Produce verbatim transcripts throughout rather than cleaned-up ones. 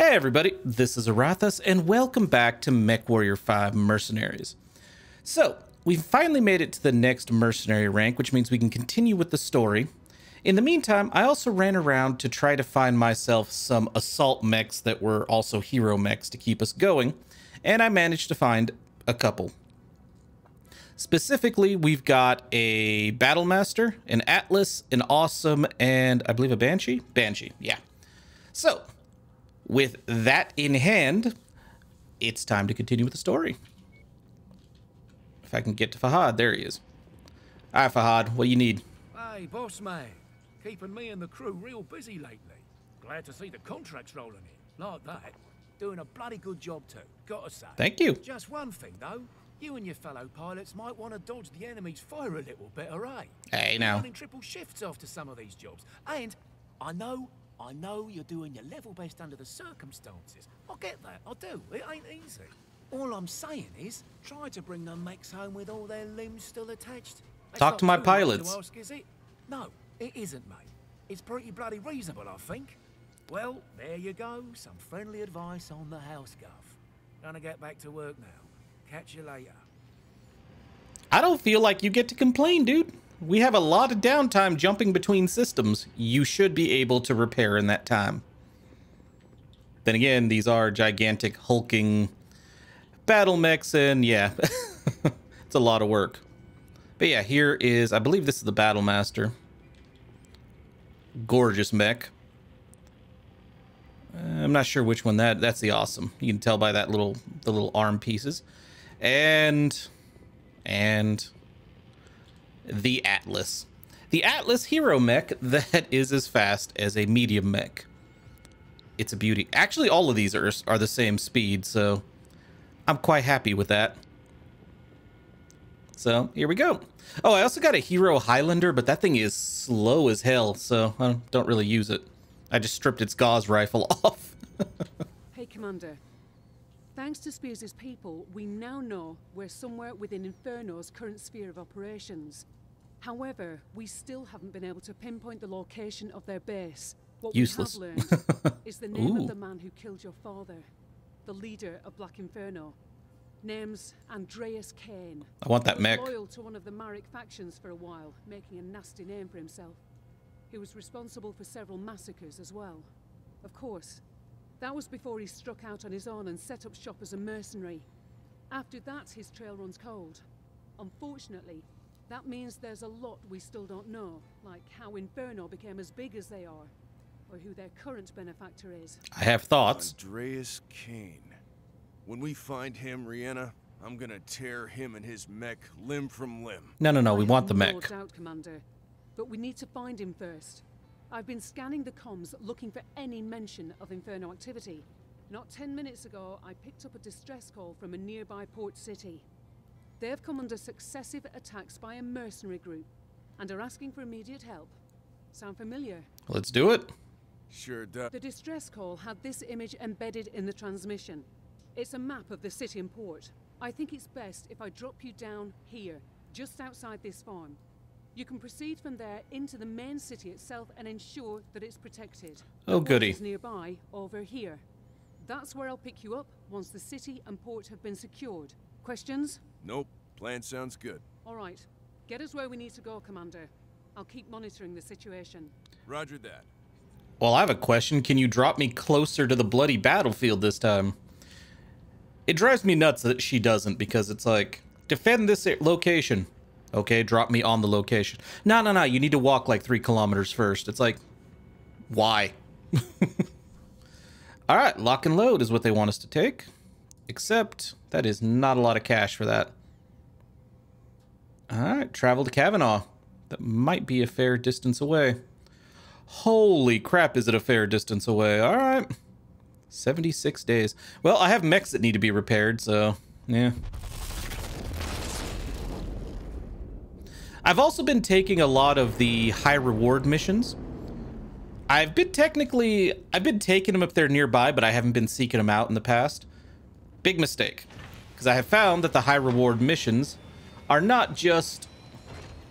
Hey everybody, this is Arathas, and welcome back to Mech Warrior five Mercenaries. So, we've finally made it to the next mercenary rank, which means we can continue with the story. In the meantime, I also ran around to try to find myself some assault mechs that were also hero mechs to keep us going, and I managed to find a couple. Specifically, we've got a Battlemaster, an Atlas, an Awesome, and I believe a Banshee? Banshee, yeah. So, with that in hand, it's time to continue with the story. If I can get to Fahad, there he is. All right, Fahad, what do you need? Hey, boss man. Keeping me and the crew real busy lately. Glad to see the contracts rolling in. Like that. Doing a bloody good job too, gotta say. Thank you. Just one thing, though. You and your fellow pilots might want to dodge the enemy's fire a little better, eh? Hey, now. You're running triple shifts after some of these jobs. And I know... I know you're doing your level best under the circumstances. I get that, I do. It ain't easy. All I'm saying is, try to bring them mechs home with all their limbs still attached. That's Talk to my pilots. To ask, is it? No, it isn't, mate. It's pretty bloody reasonable, I think. Well, there you go. Some friendly advice on the house, Guff. Gonna get back to work now. Catch you later. I don't feel like you get to complain, dude. We have a lot of downtime jumping between systems. You should be able to repair in that time. Then again, these are gigantic hulking battle mechs, and yeah, it's a lot of work. But yeah, here is, I believe this is the Battlemaster. Gorgeous mech. Uh, I'm not sure which one that, that's the Awesome. You can tell by that little, the little arm pieces. And, and... the Atlas. The Atlas hero mech that is as fast as a medium mech. It's a beauty. Actually, all of these are, are the same speed, so I'm quite happy with that. So, here we go. Oh, I also got a hero Highlander, but that thing is slow as hell, so I don't really use it. I just stripped its Gauss rifle off. Hey, Commander. Thanks to Spears' people, we now know we're somewhere within Inferno's current sphere of operations. However, we still haven't been able to pinpoint the location of their base. What Useless. we have learned is the name Ooh. of the man who killed your father, the leader of Black Inferno. Name's Andreas Kane. I want that mech. He was loyal to one of the Merrick factions for a while, making a nasty name for himself. He was responsible for several massacres as well. Of course, that was before he struck out on his own and set up shop as a mercenary. After that, his trail runs cold. Unfortunately, that means there's a lot we still don't know, like how Inferno became as big as they are, or who their current benefactor is. I have thoughts. Andreas Kane. When we find him, Rhianna, I'm gonna tear him and his mech limb from limb. No, no, no, we I want the mech. No doubt, Commander. But we need to find him first. I've been scanning the comms, looking for any mention of Inferno activity. Not ten minutes ago, I picked up a distress call from a nearby port city. They've come under successive attacks by a mercenary group and are asking for immediate help. Sound familiar? Let's do it. Sure does. The distress call had this image embedded in the transmission. It's a map of the city and port. I think it's best if I drop you down here, just outside this farm. You can proceed from there into the main city itself and ensure that it's protected. Oh, goody. Nearby, over here. That's where I'll pick you up once the city and port have been secured. Questions? Nope. Plan sounds good. All right. Get us where we need to go, Commander. I'll keep monitoring the situation. Roger that. Well, I have a question. Can you drop me closer to the bloody battlefield this time? It drives me nuts that she doesn't, because it's like, defend this location. Okay, drop me on the location. No, no, no, you need to walk like three kilometers first. It's like, why? All right, lock and load is what they want us to take. Except, that is not a lot of cash for that. All right, travel to Kavanaugh. That might be a fair distance away. Holy crap, is it a fair distance away? All right, seventy-six days. Well, I have mechs that need to be repaired, so, yeah. I've also been taking a lot of the high reward missions. I've been technically, I've been taking them if they're nearby, but I haven't been seeking them out in the past. Big mistake, because I have found that the high reward missions are not just,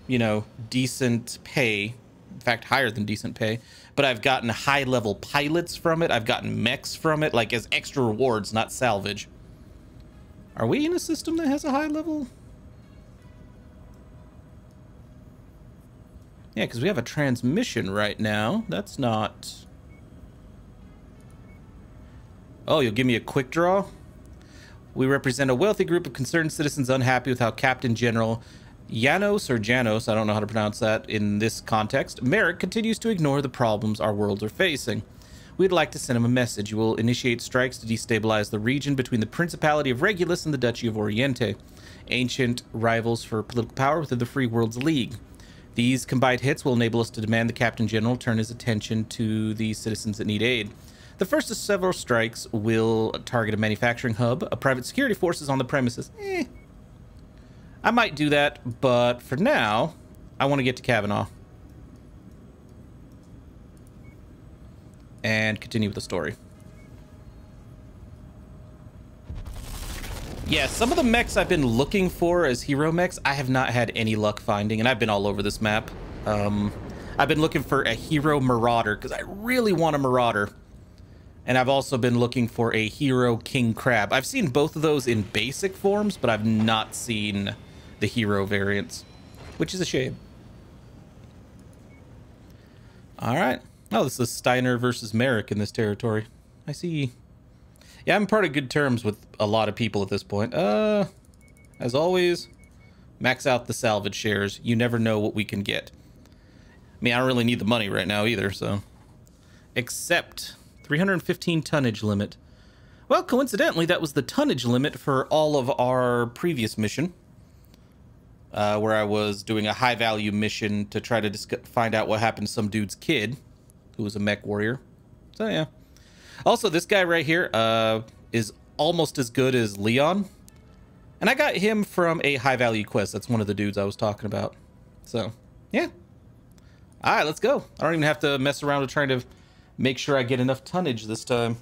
you know, decent pay, in fact, higher than decent pay, but I've gotten high-level pilots from it. I've gotten mechs from it, like as extra rewards, not salvage. Are we in a system that has a high level? Yeah, because we have a transmission right now. That's not... Oh, you'll give me a quick draw? We represent a wealthy group of concerned citizens unhappy with how Captain General Janos, or Janos, I don't know how to pronounce that in this context, Merrick continues to ignore the problems our worlds are facing. We'd like to send him a message. We'll initiate strikes to destabilize the region between the Principality of Regulus and the Duchy of Oriente, ancient rivals for political power within the Free Worlds League. These combined hits will enable us to demand the Captain General turn his attention to the citizens that need aid. The first of several strikes will target a manufacturing hub, a private security forces on the premises. Eh. I might do that, but for now, I want to get to Kavanaugh. And continue with the story. Yeah, some of the mechs I've been looking for as hero mechs, I have not had any luck finding, and I've been all over this map. Um, I've been looking for a hero Marauder, because I really want a Marauder. And I've also been looking for a hero King Crab. I've seen both of those in basic forms, but I've not seen the hero variants, which is a shame. All right. Oh, this is Steiner versus Merrick in this territory. I see. Yeah, I'm part of good terms with a lot of people at this point. Uh, as always, max out the salvage shares. You never know what we can get. I mean, I don't really need the money right now either, so. Except... three hundred fifteen tonnage limit. Well, coincidentally, that was the tonnage limit for all of our previous mission, uh, where I was doing a high-value mission to try to discuss, find out what happened to some dude's kid, who was a mech warrior. So, yeah. Also, this guy right here uh, is almost as good as Leon, and I got him from a high-value quest. That's one of the dudes I was talking about. So, yeah. All right, let's go. I don't even have to mess around with trying to... make sure I get enough tonnage this time.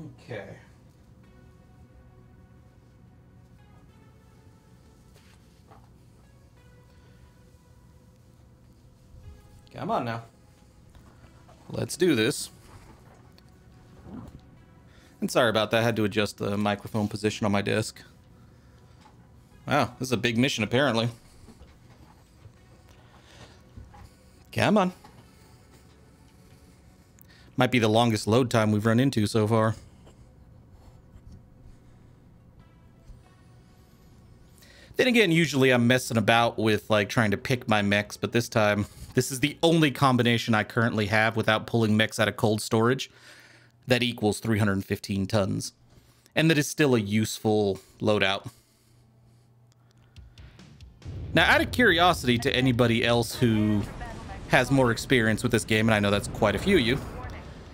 Okay. Come on now. Let's do this. And sorry about that. I had to adjust the microphone position on my desk. Wow, this is a big mission apparently. Come on. Might be the longest load time we've run into so far. Then again, usually I'm messing about with like trying to pick my mechs, but this time, this is the only combination I currently have without pulling mechs out of cold storage that equals three hundred fifteen tons. And that is still a useful loadout. Now, out of curiosity to anybody else who... has more experience with this game, and I know that's quite a few of you.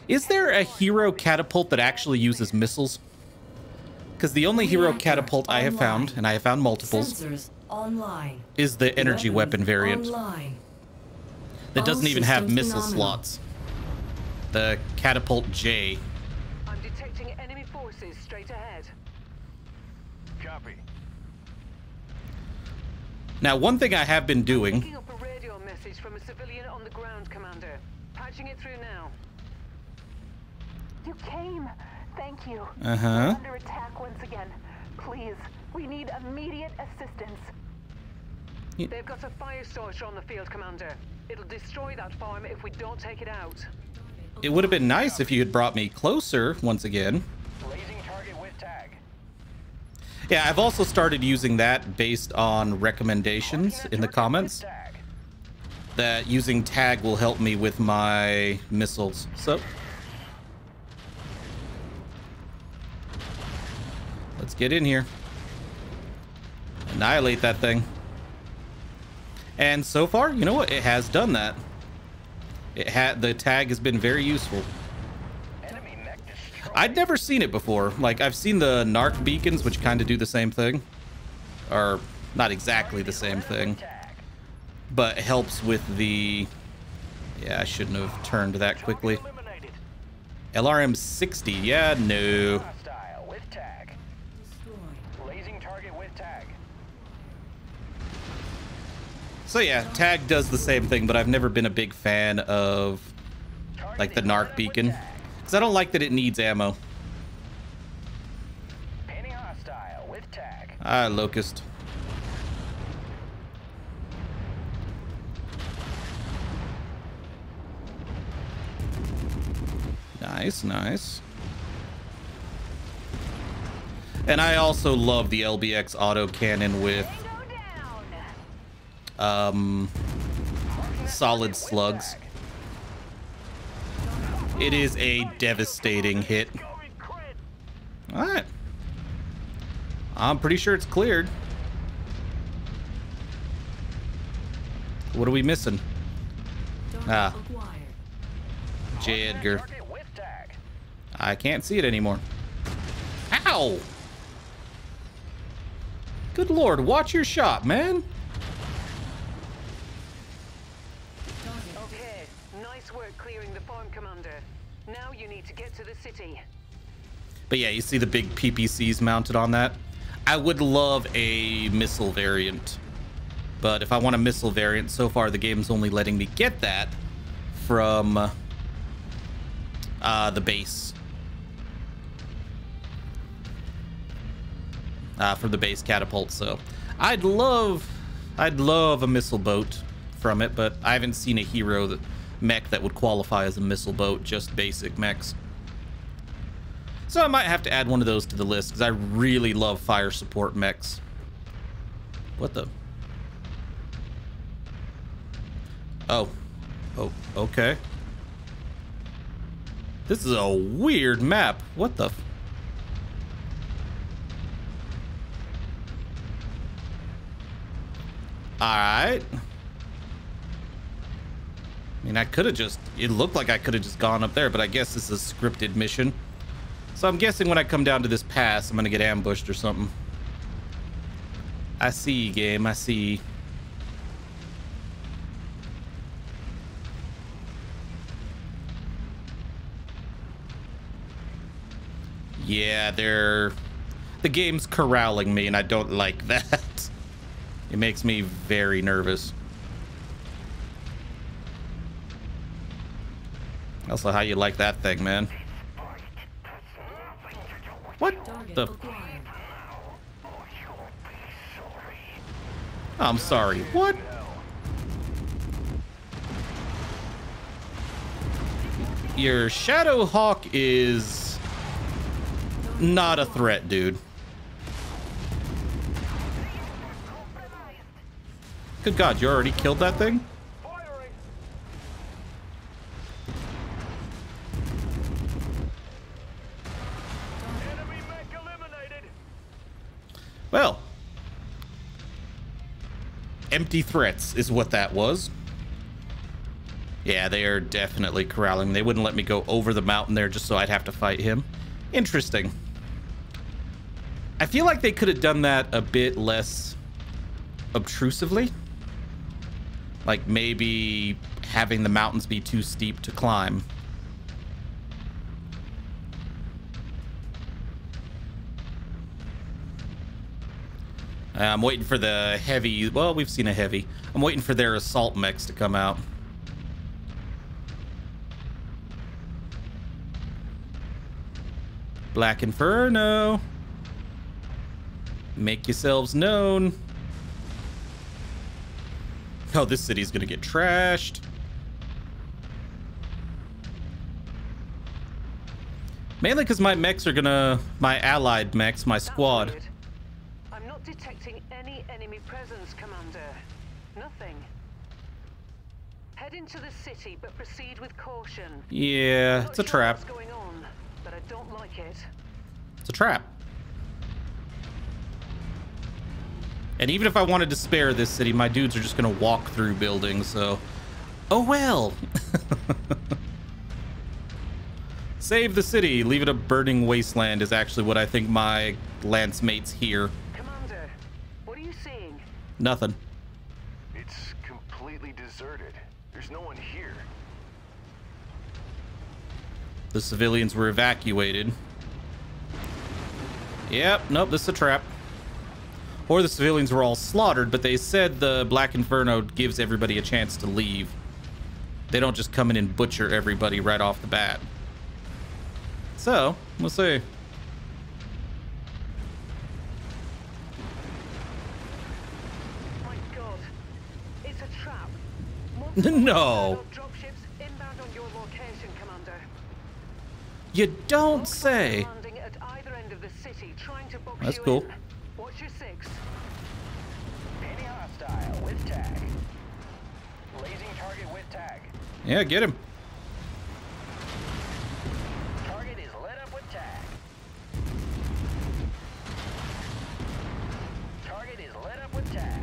Is there a hero catapult that actually uses missiles? Because the only hero catapult I have found, and I have found multiples, is the energy weapon variant that doesn't even have missile slots. The Catapult J. I'm detecting enemy forces straight ahead. Copy. Now, one thing I have been doing from a civilian on the ground, Commander. Patching it through now. You came. Thank you. Uh-huh. Under attack once again. Please, we need immediate assistance. Yeah. They've got a fire sorter on the field, Commander. It'll destroy that farm if we don't take it out. It would have been nice if you had brought me closer once again. Blazing target with tag. Yeah, I've also started using that based on recommendations in the comments. That using tag will help me with my missiles. So let's get in here. Annihilate that thing. And so far, you know what? It has done that. It had the tag has been very useful. I'd never seen it before. Like I've seen the NARC beacons, which kind of do the same thing. Or not exactly the same thing. But helps with the... Yeah, I shouldn't have turned that quickly. L R M sixty. Yeah, no. So yeah, tag does the same thing, but I've never been a big fan of like the NARC beacon because I don't like that it needs ammo. Ah, Locust. Nice, nice. And I also love the L B X autocannon with um, solid slugs. It is a devastating hit. All right. I'm pretty sure it's cleared. What are we missing? Ah. J. Edgar. I can't see it anymore. Ow! Good lord, watch your shot, man. Okay, nice work clearing the farm, Commander. Now you need to get to the city. But yeah, you see the big P P Cs mounted on that. I would love a missile variant, but if I want a missile variant, so far the game's only letting me get that from uh, the base. Uh, from the base catapult, so I'd love, I'd love a missile boat from it, but I haven't seen a hero that mech that would qualify as a missile boat, just basic mechs. So I might have to add one of those to the list because I really love fire support mechs. What the? Oh, oh, okay. This is a weird map. What the? F Alright. I mean, I could have just... It looked like I could have just gone up there, but I guess this is a scripted mission. So I'm guessing when I come down to this pass, I'm going to get ambushed or something. I see, game. I see. Yeah, they're... The game's corralling me, and I don't like that. It makes me very nervous. Also, how you like that thing, man? What the? I'm sorry. What? Your Shadow Hawk is not a threat, dude. Good God, you already killed that thing? Well, empty threats is what that was. Yeah, they are definitely corralling. They wouldn't let me go over the mountain there just so I'd have to fight him. Interesting. I feel like they could have done that a bit less obtrusively. Like maybe having the mountains be too steep to climb. I'm waiting for the heavy. Well, we've seen a heavy. I'm waiting for their assault mechs to come out. Black Inferno. Make yourselves known. Oh, this city's gonna get trashed. Mainly because my mechs are gonna, my allied mechs, my squad. I'm not detecting any enemy presence, Commander. Nothing. Head into the city, but proceed with caution. Yeah, it's a trap. What's going on, but I don't like it. It's a trap. And even if I wanted to spare this city, my dudes are just going to walk through buildings, so... Oh, well. Save the city. Leave it a burning wasteland is actually what I think my lance mates hear. Commander, what are you seeing? Nothing. It's completely deserted. There's no one here. The civilians were evacuated. Yep. Nope. This is a trap. or the civilians were all slaughtered, but they said the Black Inferno gives everybody a chance to leave. They don't just come in and butcher everybody right off the bat. So, we'll see. No. You don't say. That's cool. Yeah, get him. Target is lit up with tag. Target is lit up with tag.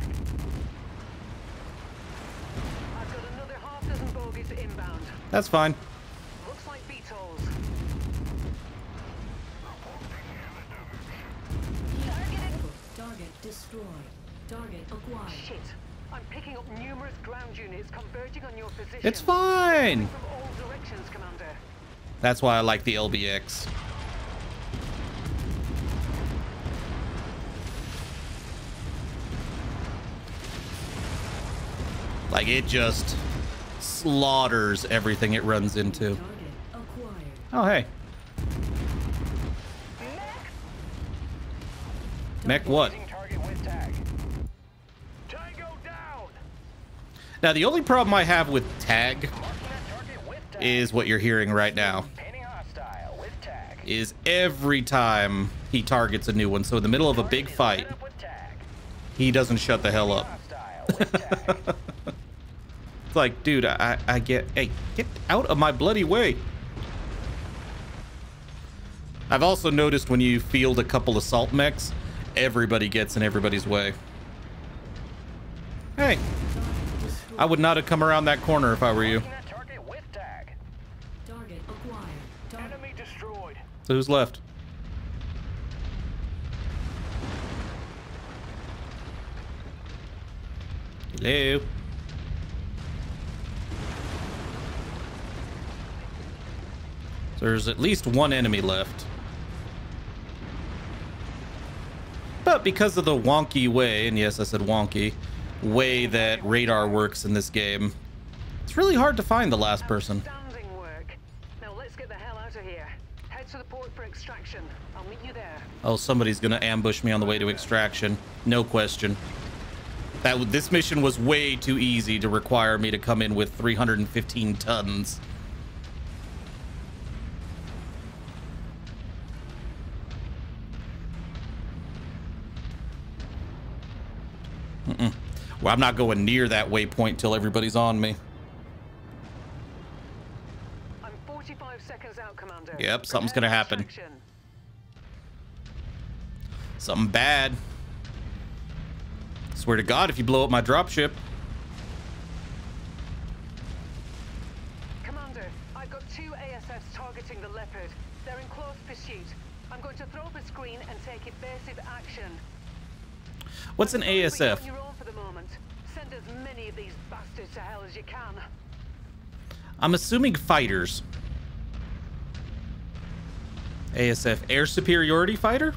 I've got another half dozen bogies inbound. That's fine. Looks like beetles. Target destroyed. Target acquired. Shit. I'm picking up numerous ground units converging on your position. It's fine. From all directions, Commander. That's why I like the L B X. Like, it just slaughters everything it runs into. Oh, hey. Mech, Mech what? Now, the only problem I have with tag is what you're hearing right now. Is every time he targets a new one. So in the middle of a big fight, he doesn't shut the hell up. It's like, dude, I, I get... Hey, get out of my bloody way. I've also noticed when you field a couple assault mechs, everybody gets in everybody's way. Hey. I would not have come around that corner if I were you. Target with tag. Target acquired. Target. Enemy destroyed. So who's left? Hello. So there's at least one enemy left. But because of the wonky way, and yes, I said wonky, way that radar works in this game, it's really hard to find the last person. Now let's get the hell out of here. Head to the port for extraction. I'll meet you there. Oh, somebody's gonna ambush me on the way to extraction, no question. That this mission was way too easy to require me to come in with three hundred fifteen tons. Mm-mm. Well, I'm not going near that waypoint till everybody's on me. I'm forty-five seconds out, Commander. Yep, something's gonna happen. Something bad. Swear to God, if you blow up my dropship. Commander, I've got two A S Fs targeting the Leopard. They're in close pursuit. I'm going to throw up a screen and take evasive action. What's an A S F? Send as many of these bastards to hell as you can. I'm assuming fighters. A S F, air superiority fighter?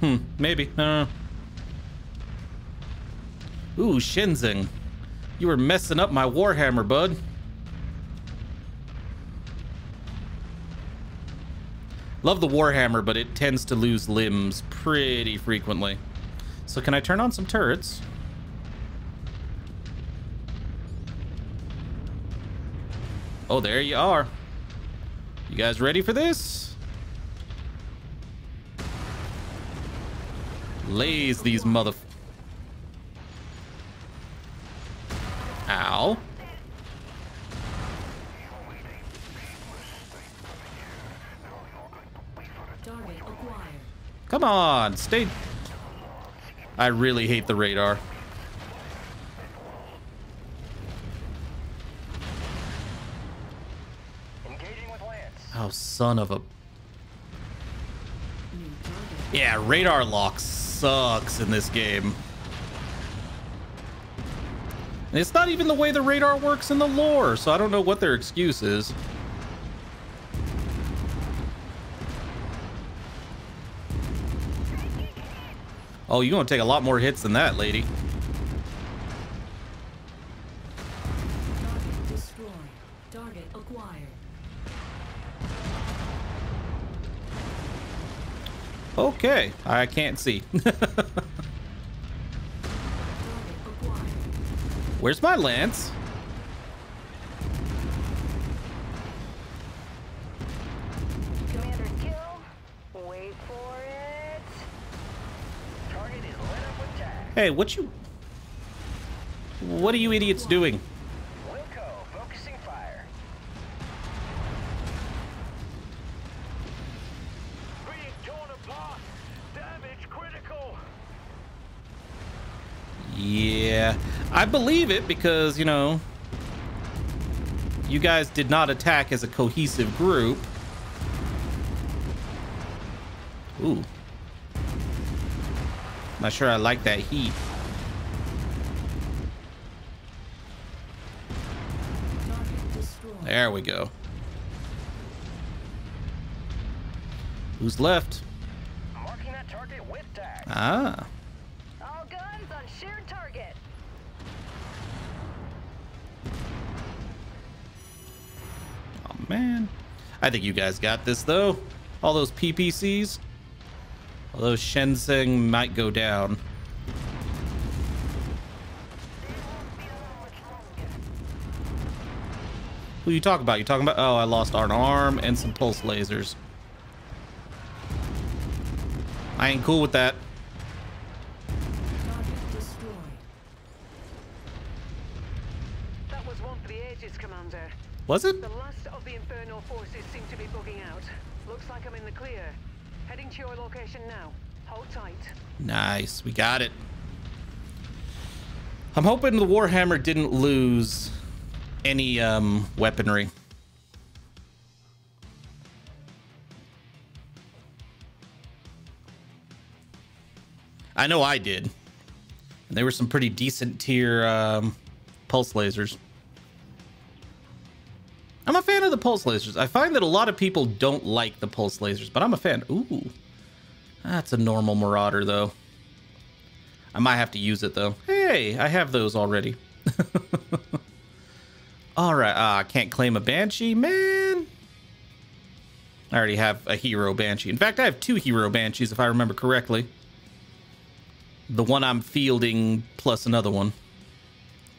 Hmm, maybe. Uh, ooh, Shenzhen. You were messing up my Warhammer, bud. Love the Warhammer, but it tends to lose limbs pretty frequently. So can I turn on some turrets? Oh, there you are. You guys ready for this? Lays these motherf... Ow. Come on, stay. I really hate the radar. Engaging with Lance. Oh, son of a. Yeah, radar lock sucks in this game. And it's not even the way the radar works in the lore, so I don't know what their excuse is. Oh, you're gonna take a lot more hits than that, lady. Target destroyed. Target acquired. Okay, I can't see. Where's my lance? Commander kill. Wait for it. Target is lit up with tag. Hey, what you What are you idiots doing? Wilco, focusing fire. Being torn apart. Damage critical. Yeah. I believe it because, you know, you guys did not attack as a cohesive group. Ooh. Not sure I like that heat. There we go. Who's left? Marking that target with tag. Ah. All guns on shared target. Man, I think you guys got this though. All those P P Cs, although Shenzhen might go down. Who you talking about? You talking about? Oh, I lost an arm and some pulse lasers. I ain't cool with that. That was one for the ages, Commander. Was it? The last of the Inferno forces seem to be bugging out. Looks like I'm in the clear. Heading to your location now. Hold tight. Nice. We got it. I'm hoping the Warhammer didn't lose any um, weaponry. I know I did. And there were some pretty decent tier um, pulse lasers. I'm a fan of the pulse lasers. I find that a lot of people don't like the pulse lasers, but I'm a fan. Ooh, that's a normal Marauder, though. I might have to use it, though. Hey, I have those already. All right. Ah, I can't claim a Banshee, man. I already have a hero Banshee. In fact, I have two hero Banshees, if I remember correctly. The one I'm fielding plus another one.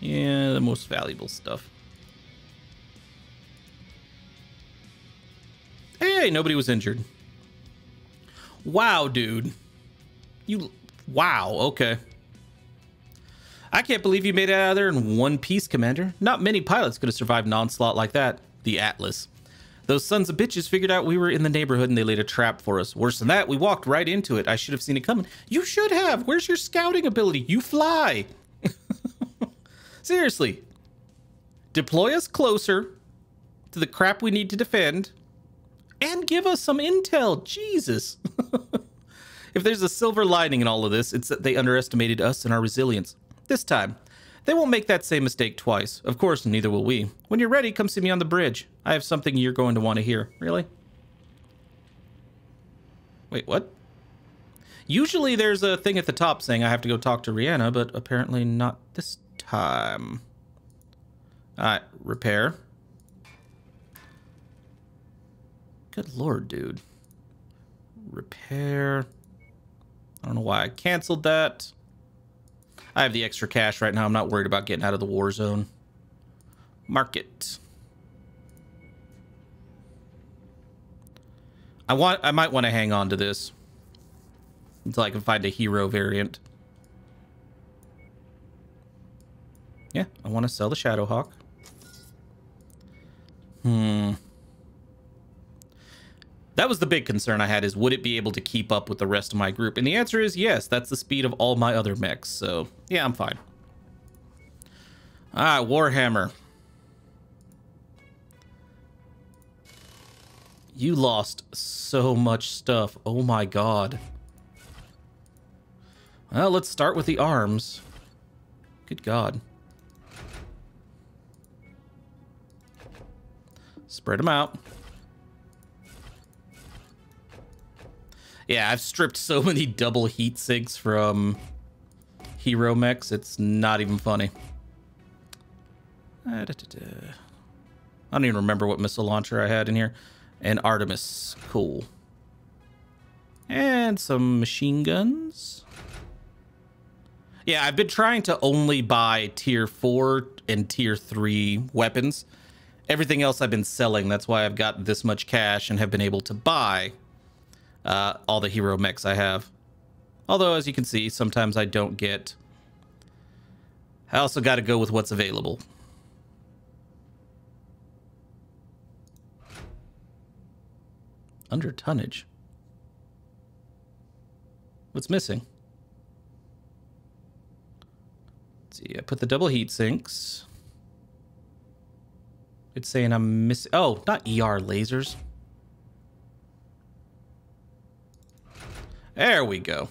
Yeah, the most valuable stuff. Hey, nobody was injured. Wow, dude. You, wow, okay. I can't believe you made it out of there in one piece, Commander. Not many pilots could have survived an onslaught like that. The Atlas. Those sons of bitches figured out we were in the neighborhood and they laid a trap for us. Worse than that, we walked right into it. I should have seen it coming. You should have. Where's your scouting ability? You fly. Seriously. Deploy us closer to the crap we need to defend. And give us some intel. Jesus. If there's a silver lining in all of this, it's that they underestimated us and our resilience. This time, they won't make that same mistake twice. Of course, neither will we. When you're ready, come see me on the bridge. I have something you're going to want to hear. Really? Wait, what? Usually there's a thing at the top saying I have to go talk to Rhianna, but apparently not this time. All right, repair. Good lord, dude. Repair. I don't know why I canceled that. I have the extra cash right now. I'm not worried about getting out of the war zone. Market. I want. I might want to hang on to this until I can find a hero variant. Yeah, I want to sell the Shadowhawk. Hmm. That was the big concern I had, is would it be able to keep up with the rest of my group? And the answer is yes. That's the speed of all my other mechs. So, yeah, I'm fine. Ah, Warhammer. You lost so much stuff. Oh, my God. Well, let's start with the arms. Good God. Spread them out. Yeah, I've stripped so many double heat sigs from hero mechs, it's not even funny. I don't even remember what missile launcher I had in here. And Artemis, cool. And some machine guns. Yeah, I've been trying to only buy tier four and tier three weapons. Everything else I've been selling. That's why I've got this much cash and have been able to buy uh, all the hero mechs I have. Although, as you can see, sometimes I don't get... I also got to go with what's available. Under tonnage. What's missing? Let's see, I put the double heat sinks. It's saying I'm missing. Oh, not E R lasers. There we go.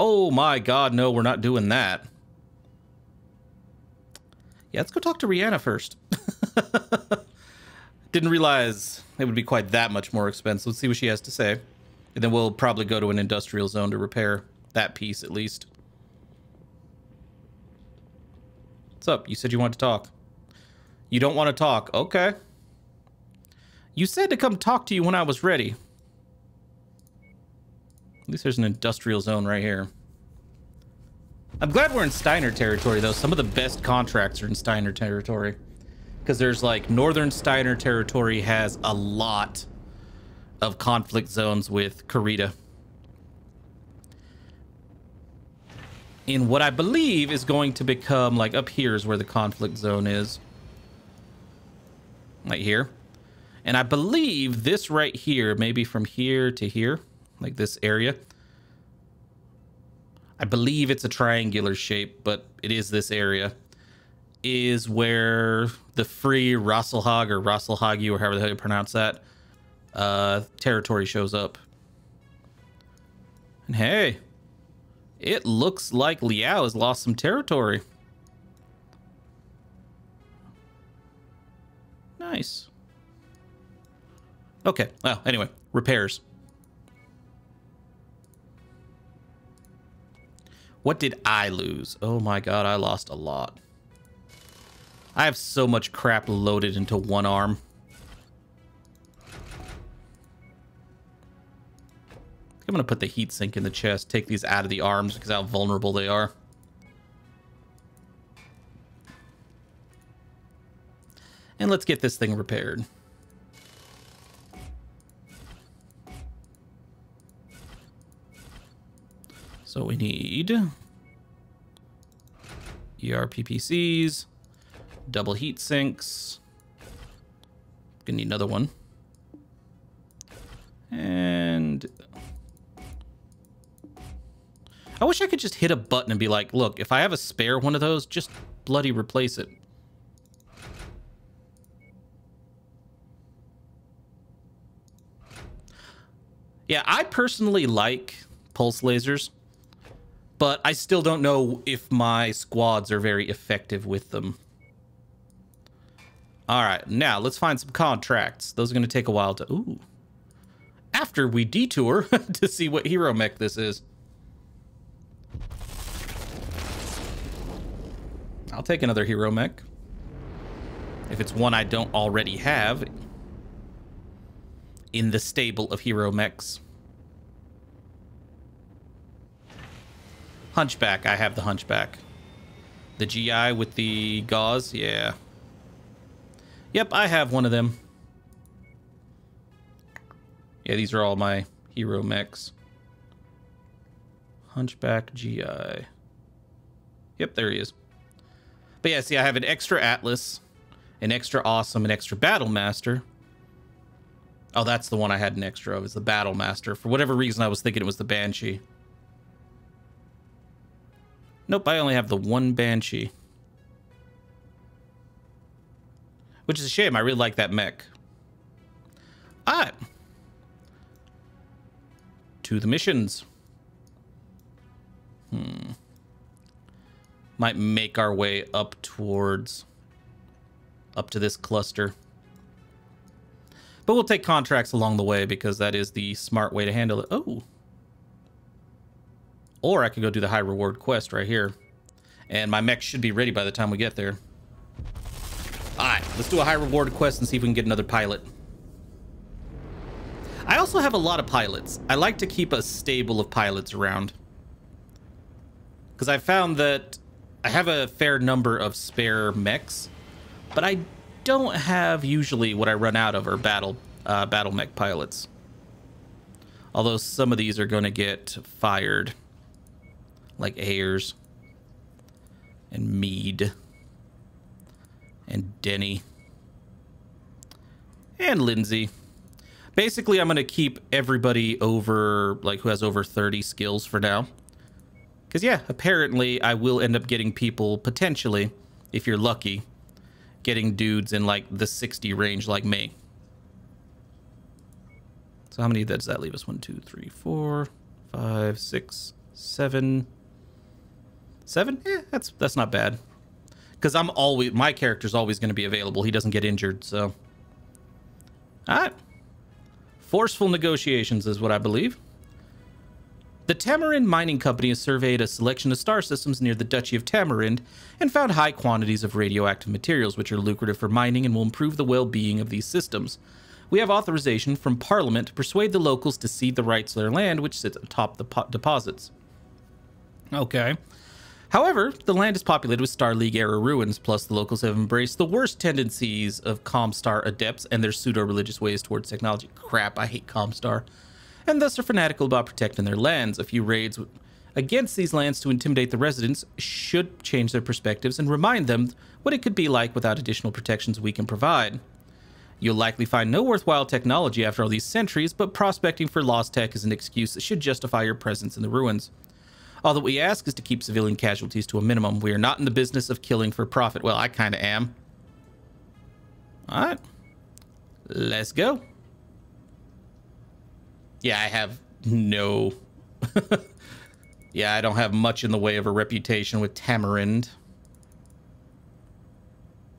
Oh my God, no, we're not doing that. Yeah, let's go talk to Rhianna first. Didn't realize it would be quite that much more expensive. Let's see what she has to say. And then we'll probably go to an industrial zone to repair that piece at least. What's up? You said you wanted to talk. You don't want to talk. Okay. You said to come talk to you when I was ready. At least there's an industrial zone right here. I'm glad we're in Steiner territory, though. Some of the best contracts are in Steiner territory. Because there's like northern Steiner territory has a lot of conflict zones with Karita. In what I believe is going to become like up here is where the conflict zone is. Right here. And I believe this right here, maybe from here to here, like this area. I believe it's a triangular shape, but it is this area. Is where the free Rasselhag or Rasselhagi or however the hell you pronounce that uh, territory shows up. And hey, it looks like Liao has lost some territory. Nice. Okay. Well, anyway, repairs. What did I lose? Oh my God, I lost a lot. I have so much crap loaded into one arm. I'm gonna put the heat sink in the chest, take these out of the arms because how vulnerable they are. And let's get this thing repaired. So we need E R P P Cs. Double heat sinks. Gonna need another one. And I wish I could just hit a button and be like, look, if I have a spare one of those, just bloody replace it. Yeah, I personally like pulse lasers, but I still don't know if my squads are very effective with them. All right, now let's find some contracts. Those are going to take a while to... Ooh. After we detour to see what hero mech this is. I'll take another hero mech. If it's one I don't already have. In the stable of hero mechs. Hunchback. I have the Hunchback. The G I with the Gauss. Yeah. Yep, I have one of them. Yeah, these are all my hero mechs. Hunchback G I. Yep, there he is. But yeah, see, I have an extra Atlas, an extra Awesome, an extra Battlemaster. Oh, that's the one I had an extra of, is the Battlemaster. For whatever reason, I was thinking it was the Banshee. Nope, I only have the one Banshee. Which is a shame. I really like that mech. All right. To the missions. Hmm. Might make our way up towards... Up to this cluster. But we'll take contracts along the way because that is the smart way to handle it. Oh. Or I could go do the high reward quest right here. And my mech should be ready by the time we get there. All right, let's do a high reward quest and see if we can get another pilot. I also have a lot of pilots. I like to keep a stable of pilots around. Because I found that I have a fair number of spare mechs, but I don't have usually what I run out of are battle, uh, battle mech pilots. Although some of these are going to get fired. Like Ayers. And Meade. And Denny. And Lindsay. Basically, I'm going to keep everybody over, like, who has over thirty skills for now. Because, yeah, apparently I will end up getting people, potentially, if you're lucky, getting dudes in, like, the sixty range like me. So how many does that leave us? One, two, three, four, five, six, seven. Seven? Yeah, that's, that's not bad. Because I'm always, my character's always going to be available. He doesn't get injured, so. All right. Forceful negotiations is what I believe. The Tamarind Mining Company has surveyed a selection of star systems near the Duchy of Tamarind and found high quantities of radioactive materials which are lucrative for mining and will improve the well-being of these systems. We have authorization from Parliament to persuade the locals to cede the rights to their land which sits atop the deposits. Okay. However, the land is populated with Star League-era ruins, plus the locals have embraced the worst tendencies of Comstar adepts and their pseudo-religious ways towards technology. Crap, I hate Comstar. And thus are fanatical about protecting their lands. A few raids against these lands to intimidate the residents should change their perspectives and remind them what it could be like without additional protections we can provide. You'll likely find no worthwhile technology after all these centuries, but prospecting for lost tech is an excuse that should justify your presence in the ruins. All that we ask is to keep civilian casualties to a minimum. We are not in the business of killing for profit. Well, I kind of am. All right. Let's go. Yeah, I have no... yeah, I don't have much in the way of a reputation with Tamarind.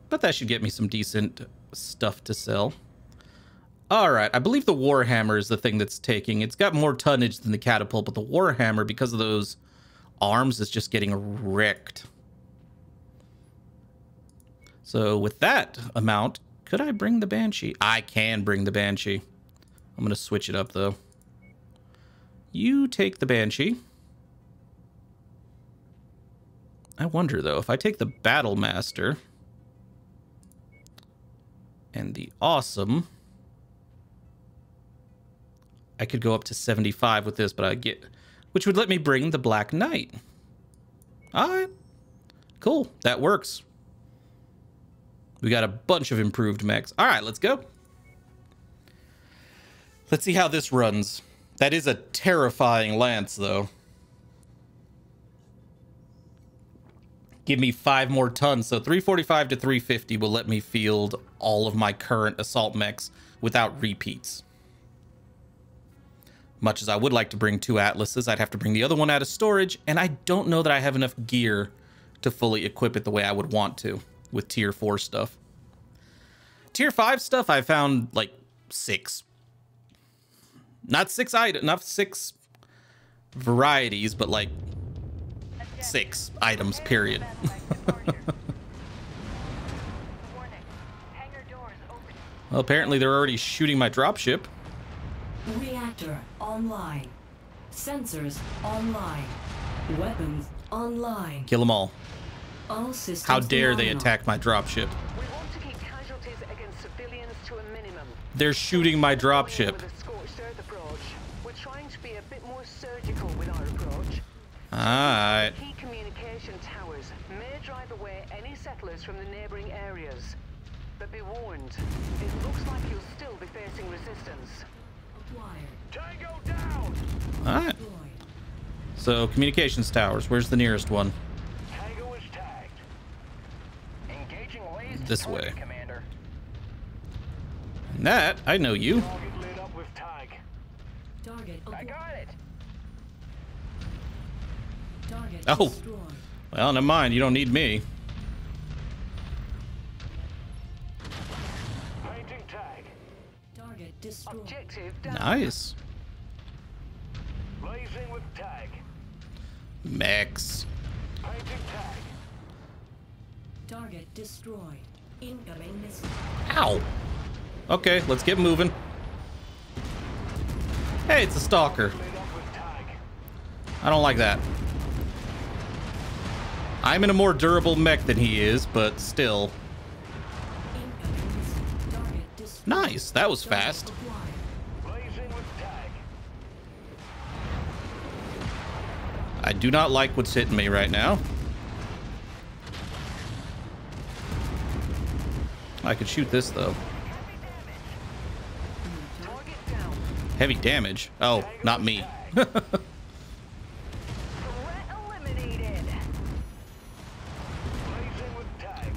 But that should get me some decent stuff to sell. Alright, I believe the Warhammer is the thing that's taking. It's got more tonnage than the Catapult, but the Warhammer, because of those arms, is just getting wrecked. So with that amount, could I bring the Banshee? I can bring the Banshee. I'm going to switch it up, though. You take the Banshee. I wonder, though, if I take the Battlemaster and the Awesome, I could go up to seventy-five with this, but I get... which would let me bring the Black Knight. All right. Cool. That works. We got a bunch of improved mechs. All right, let's go. Let's see how this runs. That is a terrifying lance, though. Give me five more tons. So three forty-five to three fifty will let me field all of my current assault mechs without repeats. Much as I would like to bring two Atlases, I'd have to bring the other one out of storage, and I don't know that I have enough gear to fully equip it the way I would want to with tier four stuff. Tier five stuff, I found like six. Not six items, not six varieties, but like six items, period. Well, apparently they're already shooting my dropship. Reactor online. Sensors online. Weapons online. Kill them all. All systems. How dare they attack my dropship? We want to keep casualties against civilians to a minimum. They're shooting my dropship. We're trying to be a bit more surgical with our approach. Alright. Key communication towers may drive away any settlers from the neighboring areas. But be warned, it looks like you'll still be facing resistance. Alright. So, communications towers. Where's the nearest one? This way. And that, I know you. Oh. Well, never mind. You don't need me. Objective down. Nice. Blazing with tag. Max. Painting tag. Target destroyed. Incoming missile. Ow. Okay, let's get moving. Hey, it's a stalker. I don't like that. I'm in a more durable mech than he is, but still. Nice, that was fast. I do not like what's hitting me right now. I could shoot this though. Heavy damage? Oh, not me.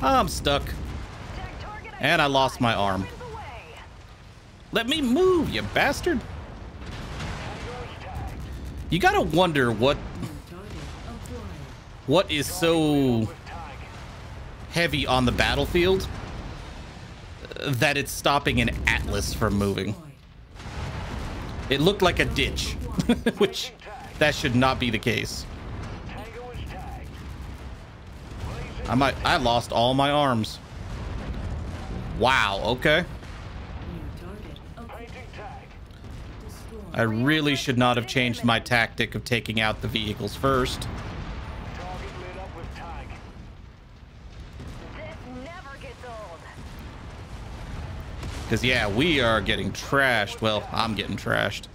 I'm stuck. And I lost my arm. Let me move, you bastard. You gotta wonder what what is so heavy on the battlefield that it's stopping an Atlas from moving. It looked like a ditch, which that should not be the case. I might, I lost all my arms. Wow, okay. I really should not have changed my tactic of taking out the vehicles first. Because, yeah, we are getting trashed. Well, I'm getting trashed.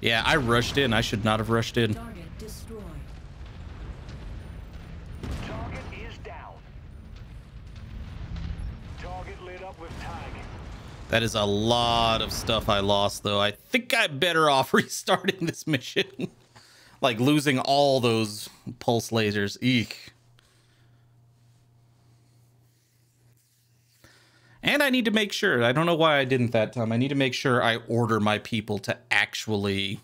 Yeah, I rushed in. I should not have rushed in. Target destroyed. Target is down. Target lit up with tag. That is a lot of stuff I lost, though. I think I'm better off restarting this mission. Like, losing all those pulse lasers. Eek. And I need to make sure, I don't know why I didn't that time, I need to make sure I order my people to actually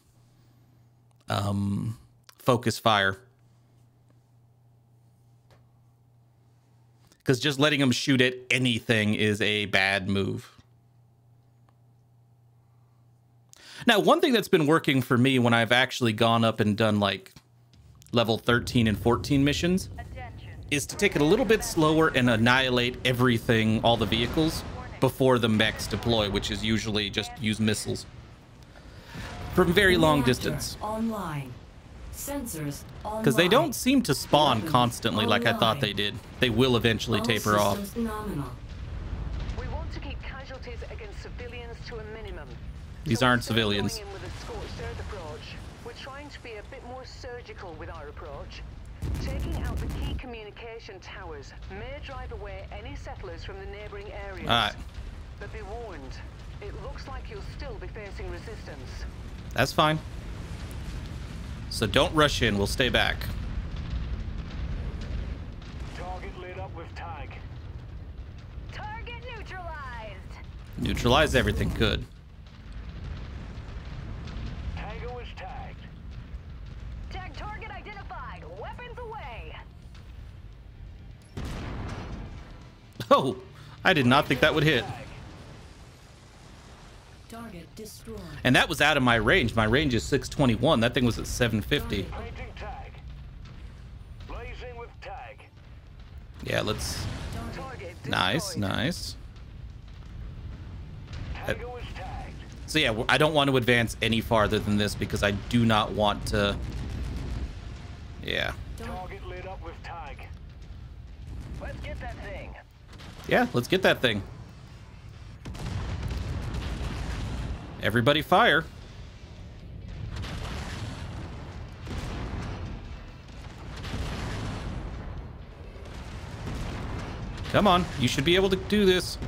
um, focus fire. Because just letting them shoot at anything is a bad move. Now, one thing that's been working for me when I've actually gone up and done like level thirteen and fourteen missions is to take it a little bit slower and annihilate everything, all the vehicles, before the mechs deploy, which is usually just use missiles from very long distance. Because they don't seem to spawn constantly like I thought they did. They will eventually taper off. These aren't civilians. We're trying to be a bit more surgical with our approach. Taking out the key communication towers may drive away any settlers from the neighboring areas. All right. But be warned, it looks like you'll still be facing resistance. That's fine. So don't rush in, we'll stay back. Target lit up with tag. Target neutralized. Neutralize everything, good. Tango is tagged. Tag target identified. Weapons away. Oh, I did not think that would hit. Target destroyed. And that was out of my range. My range is six twenty-one. That thing was at seven fifty. Tag. Blazing with tag. Yeah, let's. Nice, nice. That... So yeah, I don't want to advance any farther than this because I do not want to. Yeah. Target lit up with tag. Let's get that thing. Yeah, let's get that thing. Everybody fire. Come on, you should be able to do this.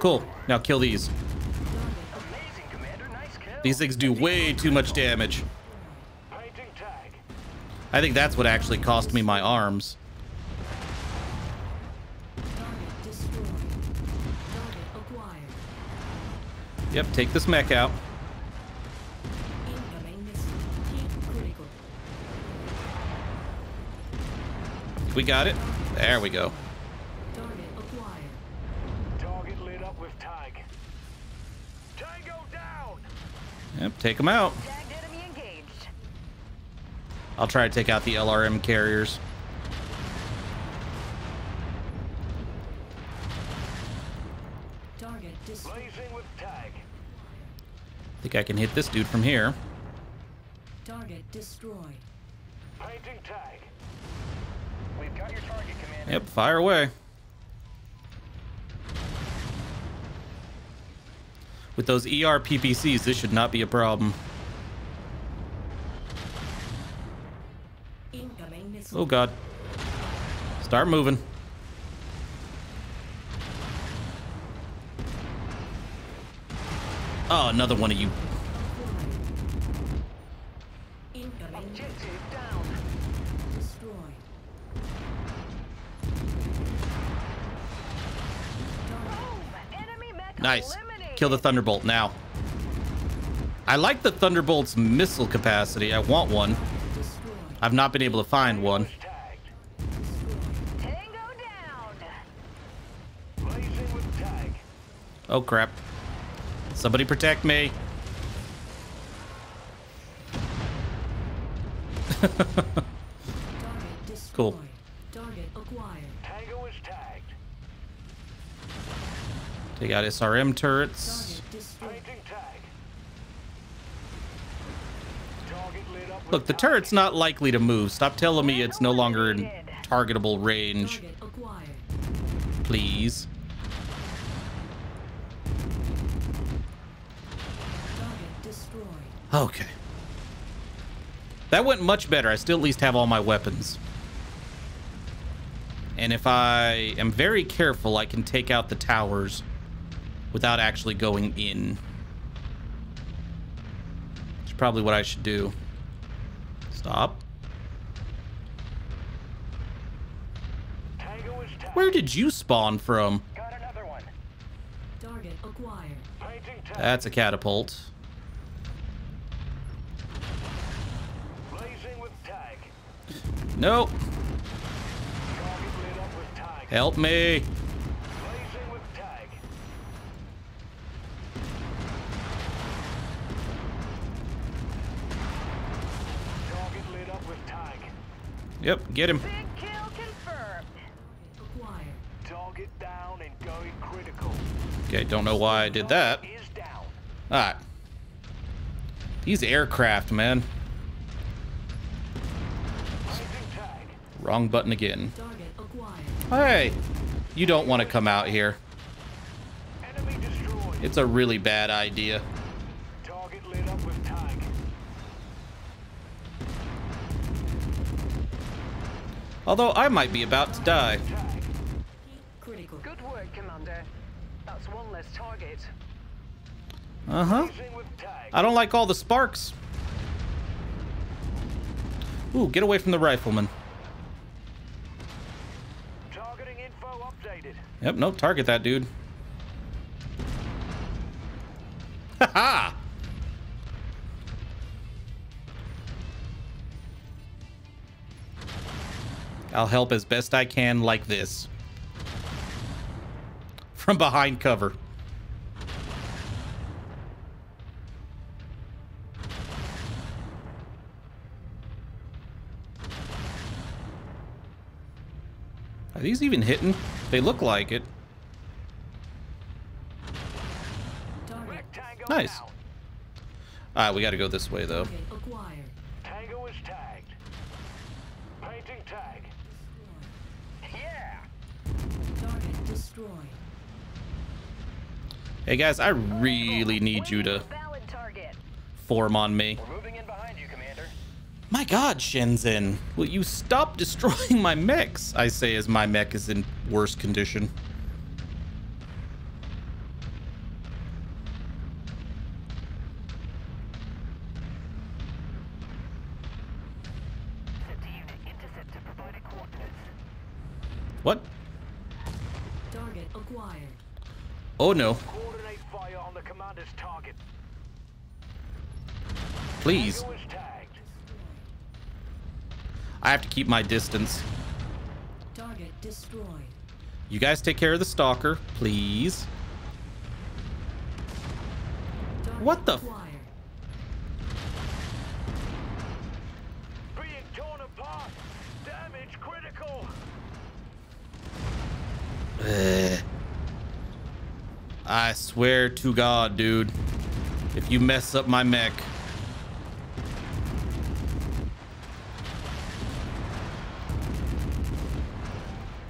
Cool. Now kill these. These things do way too much damage. I think that's what actually cost me my arms. Yep, take this mech out. we got it. There we go. Target acquired. Target lit up with tag. Tango down. Yep, take them out. Tagged enemy engaged. I'll try to take out the L R M carriers. Target destroyed. Blazing with tag. I think I can hit this dude from here. Target destroyed. Painting tag. We've got your target, Commander. Yep, fire away. With those E R P P Cs, this should not be a problem. Incoming missile. Oh god. Start moving. Oh, another one of you. Nice. Kill the Thunderbolt now. I like the Thunderbolt's missile capacity. I want one. I've not been able to find one. Oh, crap. Somebody protect me. Cool. They got S R M turrets. Look, the turret's not likely to move. Stop telling me it's no longer in targetable range. Please. Okay. That went much better. I still at least have all my weapons. And if I am very careful, I can take out the towers without actually going in. It's probably what I should do. Stop. Where did you spawn from? Got another one. Target acquired. That's a catapult. Blazing with tag. Nope. Help me. Blazing with tag. Target lit up with tag. Yep, get him. Big kill confirmed. Acquired. Target down and going critical. Okay, don't know why I did that. Alright. These aircraft, man. Wrong button again. Hey, you don't want to come out here. It's a really bad idea. Target lit up with tag. Although I might be about to die. Critical. Good work, Commander. That's one less target. Uh-huh. I don't like all the sparks. Ooh, get away from the rifleman. Yep, no, target that dude. Ha ha! I'll help as best I can like this. From behind cover. Are these even hitting? They look like it. Nice. All right, we got to go this way, though. Tango is tagged. Painting tag. Yeah. Target destroyed. Hey, guys, I really need you to form on me. We're moving in behind you, Commander. My God, Shenzhen, will you stop destroying my mechs? I say as my mech is in worse condition. What? Target acquired. Oh no. Coordinate fire on the commander's target. Please. I have to keep my distance. Target destroyed. You guys take care of the Stalker, please. Target what the f- Ugh. I swear to God, dude, if you mess up my mech.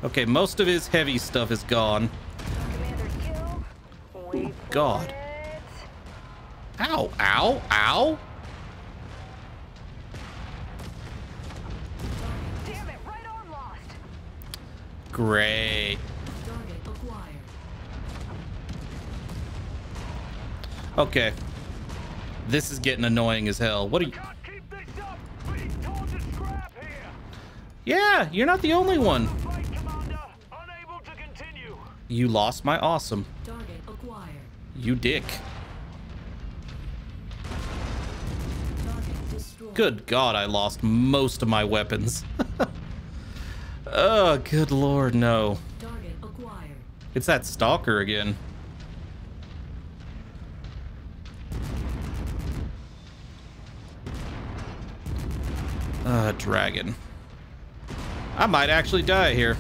Okay, most of his heavy stuff is gone. Oh, God. Ow, ow, ow. Damn it, right arm lost. Great. Okay. This is getting annoying as hell. What are you? Yeah, you're not the only one. You lost my awesome. Target acquired. You dick. Target destroyed. Good God, I lost most of my weapons. Oh, good Lord, no. Target acquired. It's that Stalker again. Uh, Dragon. I might actually die here.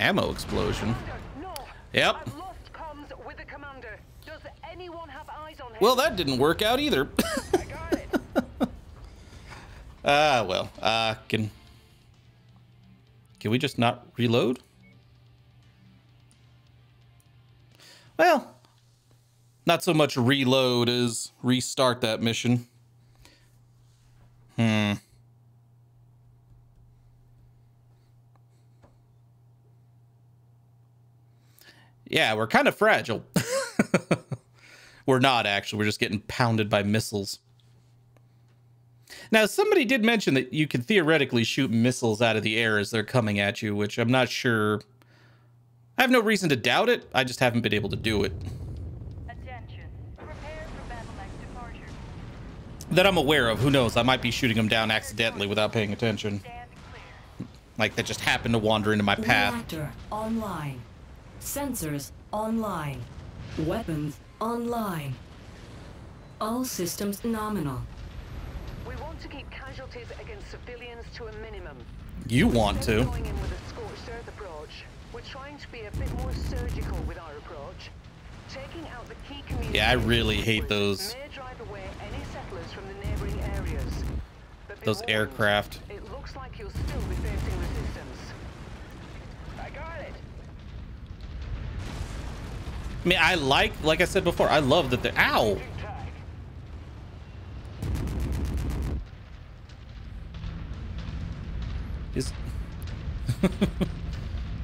Ammo explosion. Yep. Well, that didn't work out either. Ah, uh, well, uh, can, can we just not reload? Well, not so much reload as restart that mission. Hmm. Yeah, we're kind of fragile. We're not, actually. We're just getting pounded by missiles. Now, somebody did mention that you can theoretically shoot missiles out of the air as they're coming at you, which I'm not sure. I have no reason to doubt it. I just haven't been able to do it. Attention. Prepare for Battlemaster departure. That I'm aware of. Who knows? I might be shooting them down accidentally without paying attention. Like, that just happened to wander into my path. Reactor online. Sensors online. Weapons online. All systems nominal. We want to keep casualties against civilians to a minimum. You want to. Going in with a scorched earth approach. We're trying to be a bit more surgical with our approach. Taking out the key communities. Yeah, I really hate those. May drive away any settlers from the neighboring areas. But those aircraft. It looks like you'll still be facing resistance. I got it. I mean, I like, like I said before, I love that they're, ow! Is,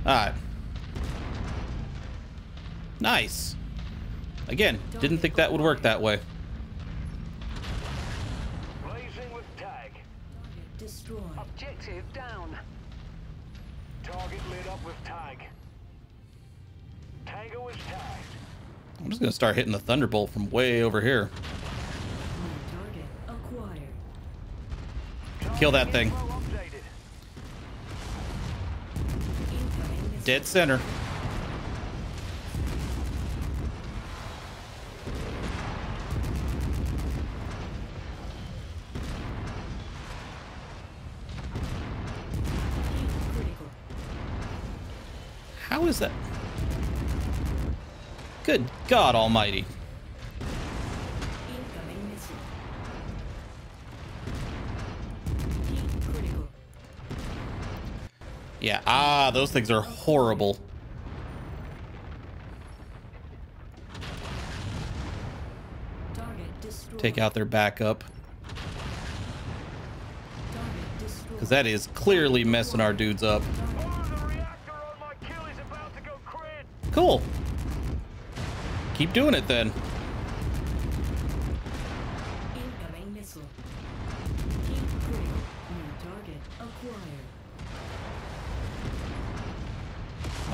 alright. Nice. Again, didn't think that would work that way. Blazing with tag. Target destroyed. Objective down. Target lit up with tag. Tango is tied. I'm just gonna start hitting the Thunderbolt from way over here. Kill that thing. Dead center. How is that? Good God almighty. Incoming missile. Heat critical. Yeah, ah, those things are horrible. Target destroyed. Take out their backup. Because that is clearly messing our dudes up. Cool. Keep doing it then. Incoming missile. Keep critical. New target acquired.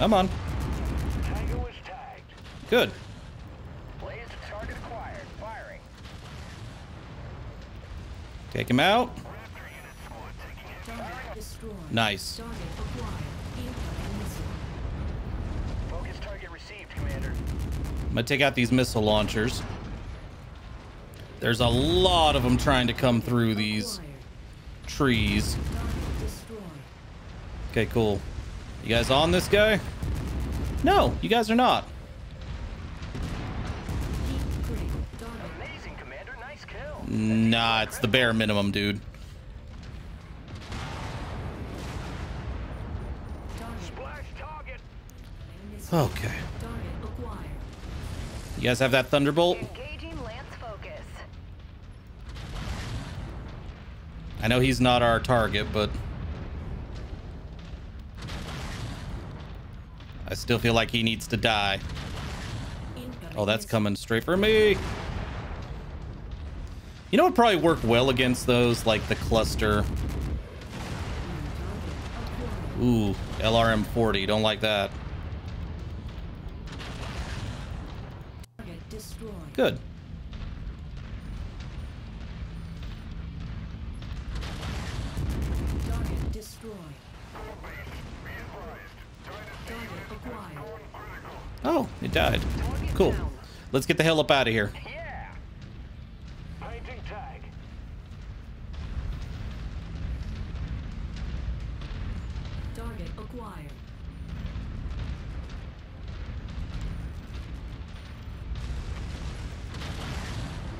Come on. Tango is tagged. Good. Blaze target acquired. Firing. Take him out. Raptor unit squad taking destroyed. Nice. Target acquired. Focus target received, Commander. I'm gonna take out these missile launchers. There's a lot of them trying to come through these trees. Okay, cool. You guys on this guy? No, you guys are not. Amazing, Commander. Nice kill. Nah, it's the bare minimum, dude. Okay. You guys have that Thunderbolt? I know he's not our target, but I still feel like he needs to die. Oh, that's coming straight for me. You know what probably worked well against those, like the cluster. Ooh, L R M forty. Don't like that. Good. Target destroyed. Oh, it died. Cool. Let's get the hell up out of here. Yeah. Tag. Target acquired.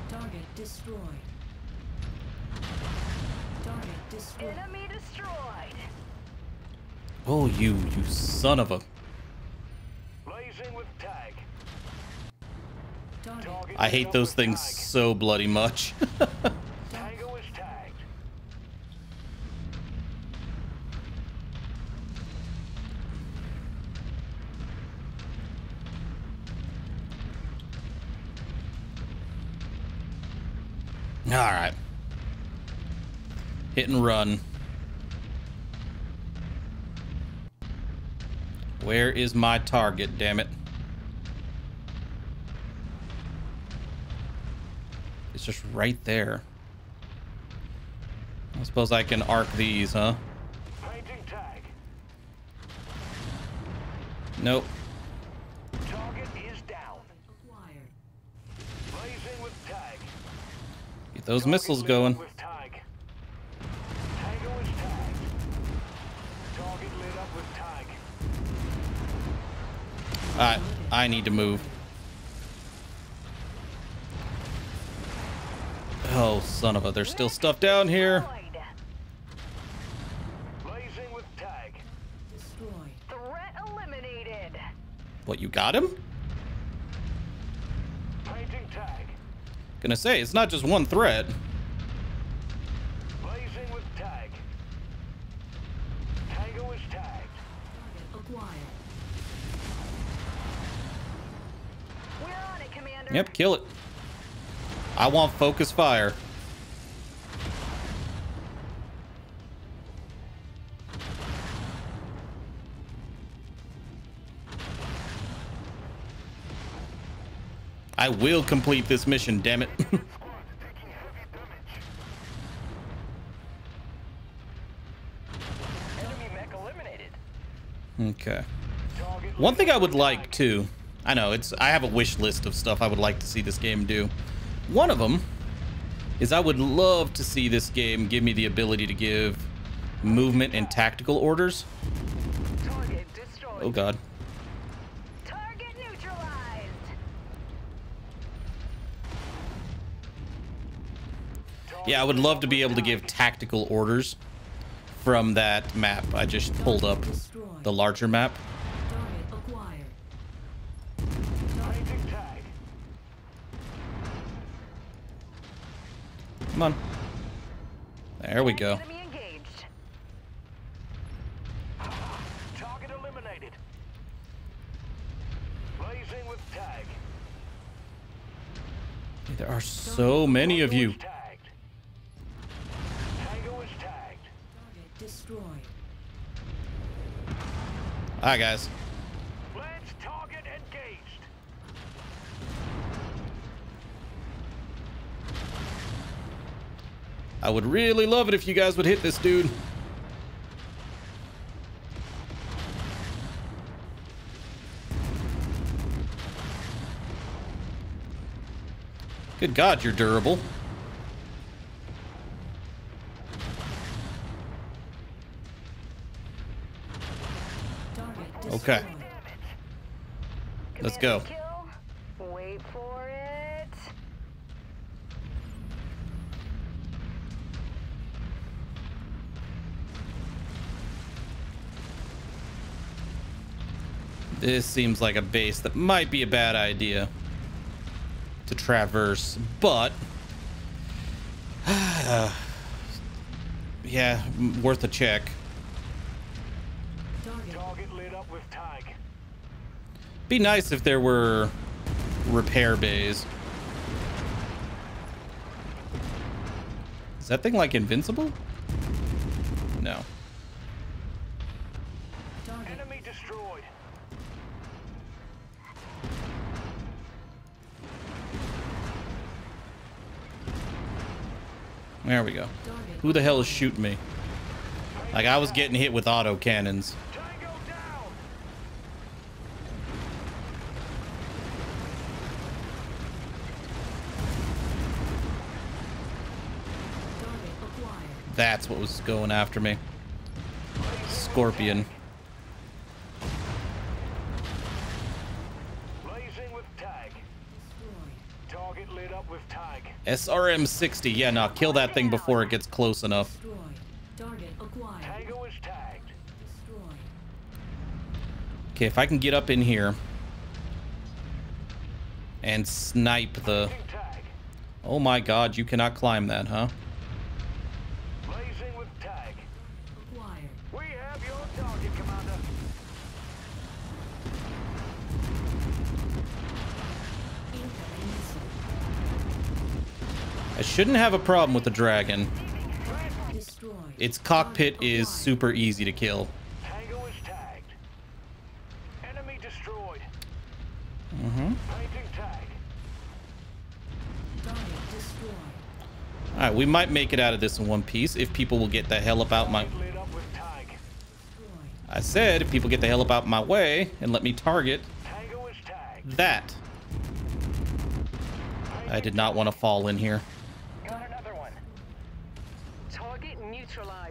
Target destroyed. Target destroyed. Enemy destroyed. Oh, you, you son of a. Blazing with tag. Target. I hate those things tag. So bloody much. Tango is tagged. All right. Hit and run. Where is my target, damn it? It's just right there. I suppose I can arc these, huh? Nope. Target is down. Get those missiles going. I, I need to move. Oh, son of a, there's still stuff down here. What, you got him? Gonna say, it's not just one threat. Yep, kill it. I want focus fire. I will complete this mission, damn it. Okay. One thing I would like to... I know it's I have a wish list of stuff I would like to see this game do. One of them is I would love to see this game give me the ability to give movement and tactical orders. Target destroyed. Oh god. Target neutralized. Yeah, I would love to be able to give tactical orders from that map. I just pulled up the larger map. Come on. There we go. Target eliminated. Blazing with tag. There are so many of you. Tango is tagged. Target destroyed. All right, guys. I would really love it if you guys would hit this dude. Good God, you're durable. Okay. Let's go. Wait for it. This seems like a base that might be a bad idea to traverse, but uh, yeah, worth a check. Be nice if there were repair bays. Is that thing like invincible? No. Enemy destroyed. There we go. Who the hell is shooting me? Like, I was getting hit with auto cannons. That's what was going after me. Scorpion. S R M sixty. Yeah, no, kill that thing before it gets close enough. Okay, if I can get up in here and snipe the... Oh my God, you cannot climb that, huh? Shouldn't have a problem with the Dragon. Its cockpit is super easy to kill. Tango is tagged. Enemy destroyed. Mm-hmm. All right, we might make it out of this in one piece if people will get the hell about my... I said if people get the hell about my way and let me target that. I did not want to fall in here.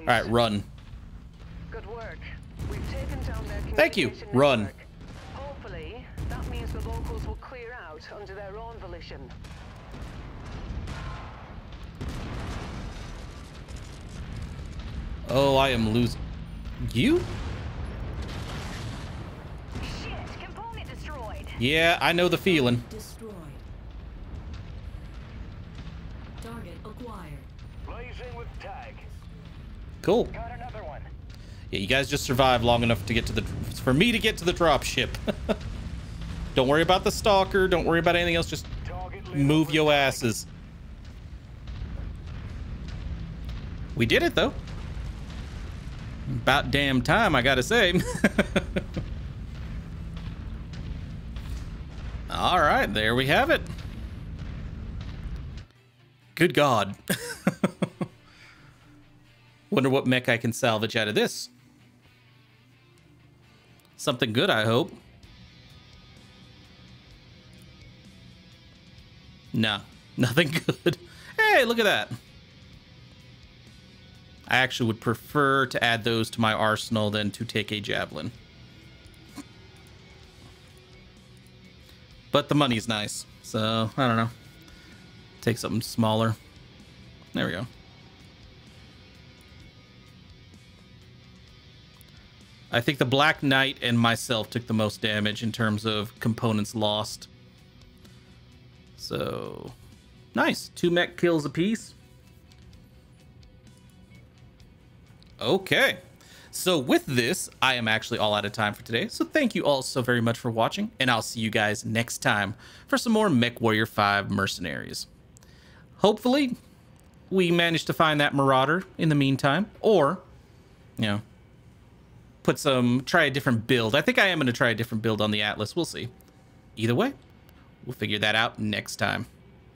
All right, run. Good work. We've taken down their Thank you. Run. Network. Hopefully, that means the locals will clear out under their own volition. Oh, I am losing. You? Shit, component destroyed. Yeah, I know the feeling. Destroyed. Target acquired. Blazing with tag. Cool. Got another one. Yeah, you guys just survived long enough to get to the for me to get to the drop ship. Don't worry about the Stalker. Don't worry about anything else. Just move your asses. We did it though. About damn time, I gotta say. All right, there we have it. Good God. Wonder what mech I can salvage out of this. Something good, I hope. Nah, nothing good. Hey, look at that. I actually would prefer to add those to my arsenal than to take a javelin. But the money's nice, so I don't know. Take something smaller. There we go. I think the Black Knight and myself took the most damage in terms of components lost. So, nice. Two mech kills apiece. Okay. So with this, I am actually all out of time for today. So thank you all so very much for watching, and I'll see you guys next time for some more Mech Warrior five Mercenaries. Hopefully, we manage to find that Marauder in the meantime, or, you know, put some, try a different build. I think I am going to try a different build on the Atlas. We'll see. Either way, we'll figure that out next time.